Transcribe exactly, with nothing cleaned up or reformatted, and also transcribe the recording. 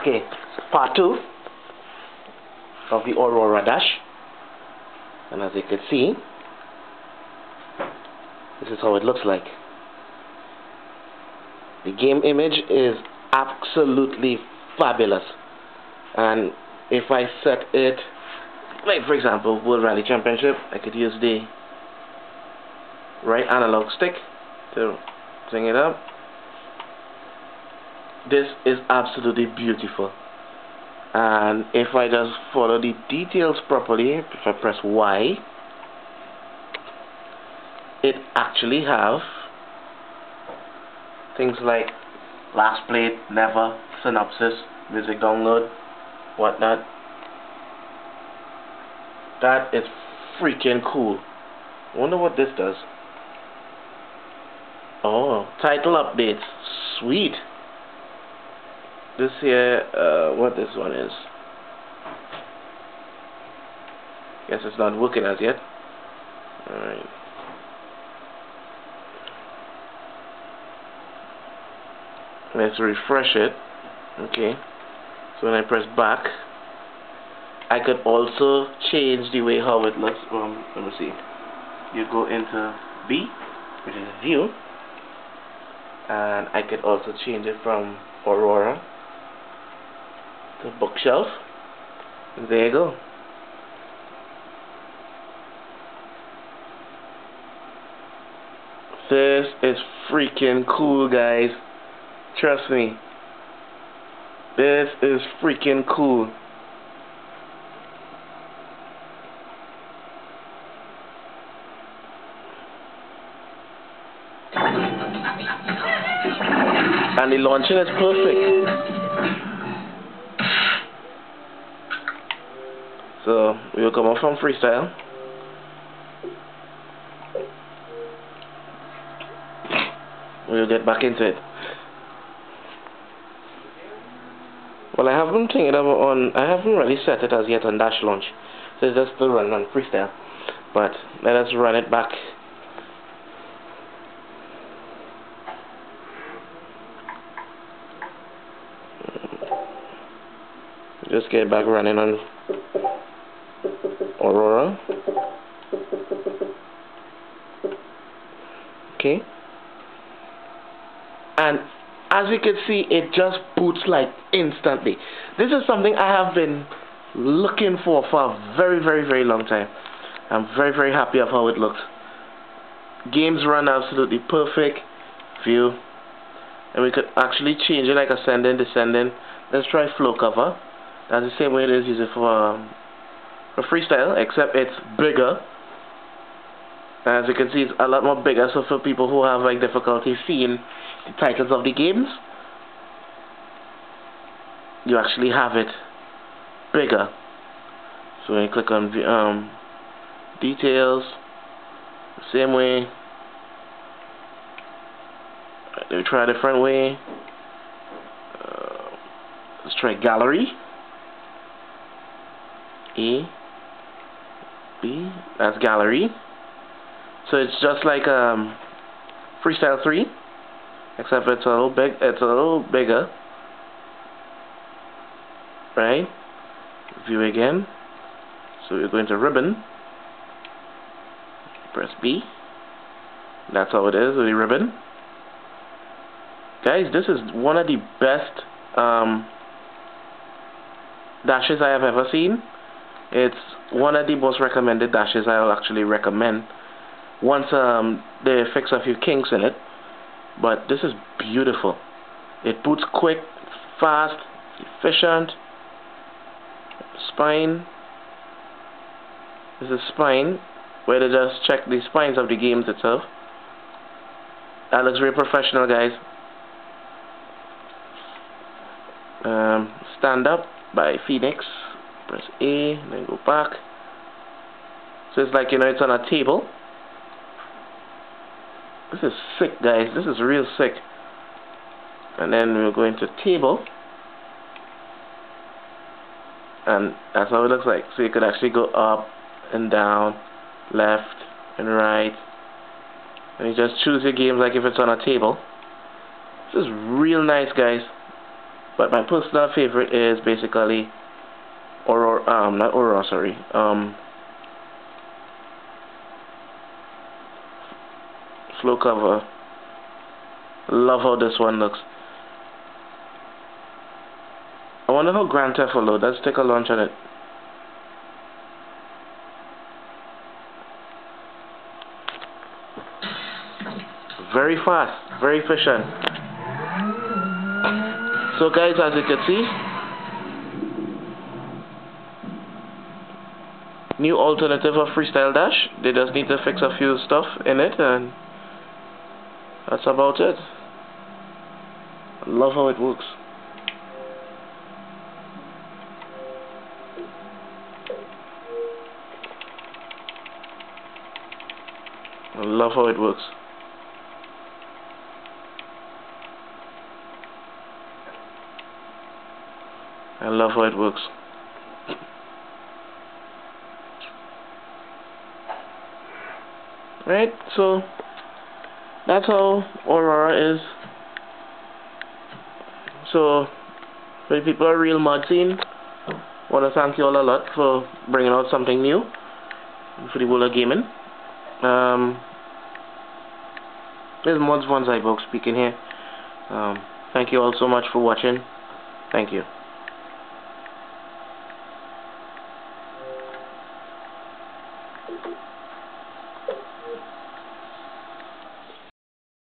Okay, part two of the Aurora Dash. And as you can see, this is how it looks like. The game image is absolutely fabulous. And if I set it, like for example, World Rally Championship, I could use the right analog stick to bring it up. This is absolutely beautiful. And if I just follow the details properly, if I press Y, it actually have things like last played, never, synopsis, music download, whatnot. That is freaking cool. I wonder what this does. Oh, title updates. Sweet. This here, uh, what this one is. Guess it's not working as yet. Alright. Let's refresh it. Okay. So when I press back, I could also change the way how it looks. Um, let me see. You go into B, which is view. And I could also change it from Aurora to bookshelf. And there you go. This is freaking cool, guys. Trust me. This is freaking cool. And the launching is perfect. So we will come up from Freestyle. We will get back into it. Well, I haven't taken it over on. I haven't really set it as yet on Dash Launch. So it's just still running on Freestyle. But let us run it back. Just get back running on Aurora. Okay. And as you can see, it just boots like instantly. This is something I have been looking for for a very, very, very long time. I'm very, very happy of how it looks. Games run absolutely perfect. View. And we could actually change it like ascending, descending. Let's try flow cover. That's the same way it is used for, um, for Freestyle, except it's bigger. As you can see, it's a lot more bigger, so for people who have like difficulty seeing the titles of the games, you actually have it bigger. So when you click on um, details, same way. Right, let me try a different way. Uh, let's try gallery. A, B, that's gallery. So it's just like um, Freestyle three, except it's a little big. It's a little bigger, right? View again. So you're going to ribbon. Press B. That's how it is with the ribbon. Guys, this is one of the best um, dashes I have ever seen. It's one of the most recommended dashes I'll actually recommend once um, they fix a few kinks in it. But this is beautiful. It boots quick, fast, efficient. Spine. This is spine, where they just check the spines of the games itself. That looks very professional, guys. Um, stand Up by Phoenix. Press A, then go back. So it's like, you know, it's on a table. This is sick, guys. This is real sick. And then we'll go into table. And that's how it looks like. So you could actually go up and down, left and right. And you just choose your games like if it's on a table. This is real nice, guys. But my personal favorite is basically Aurora, um, not Aurora, sorry, um, flow cover. Love how this one looks. I wonder how Grand Theft will load. Let's take a launch on it. Very fast, very efficient. So guys, as you can see, new alternative of Freestyle Dash. They just need to fix a few stuff in it, and that's about it. I love how it works. I love how it works. I love how it works. Right, so that's how Aurora is. So, for the people at Real Mod Scene, I want to thank you all a lot for bringing out something new for the world of gaming. Um, this is ModsVonZybok speaking here. Um, thank you all so much for watching. Thank you.